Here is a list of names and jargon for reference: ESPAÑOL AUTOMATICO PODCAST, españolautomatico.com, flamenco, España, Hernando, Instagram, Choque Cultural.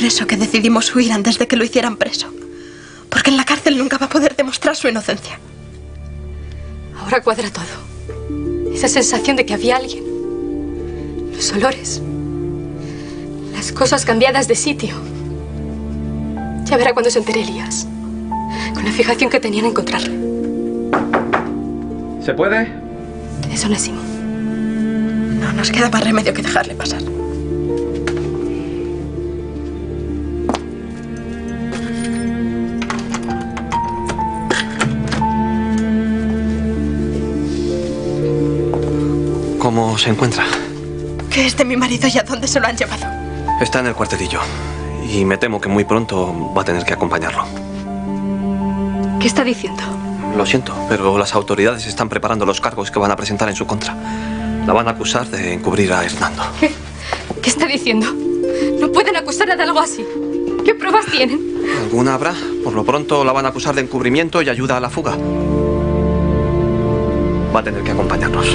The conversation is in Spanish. por eso que decidimos huir antes de que lo hicieran preso. Porque en la cárcel nunca va a poder demostrar su inocencia. Ahora cuadra todo. Esa sensación de que había alguien. Los olores. Las cosas cambiadas de sitio. Ya verá cuando se entere Elías. Con la fijación que tenían en encontrarle. ¿Se puede? Eso no es Simón. No nos queda más remedio que dejarle pasar. ¿Cómo se encuentra? Que es de mi marido y a dónde se lo han llevado. Está en el cuartelillo. Y me temo que muy pronto va a tener que acompañarlo. ¿Qué está diciendo? Lo siento, pero las autoridades están preparando los cargos que van a presentar en su contra. La van a acusar de encubrir a Hernando. ¿Qué está diciendo? No pueden acusarla de algo así. ¿Qué pruebas tienen? Alguna habrá. Por lo pronto la van a acusar de encubrimiento y ayuda a la fuga. Va a tener que acompañarnos.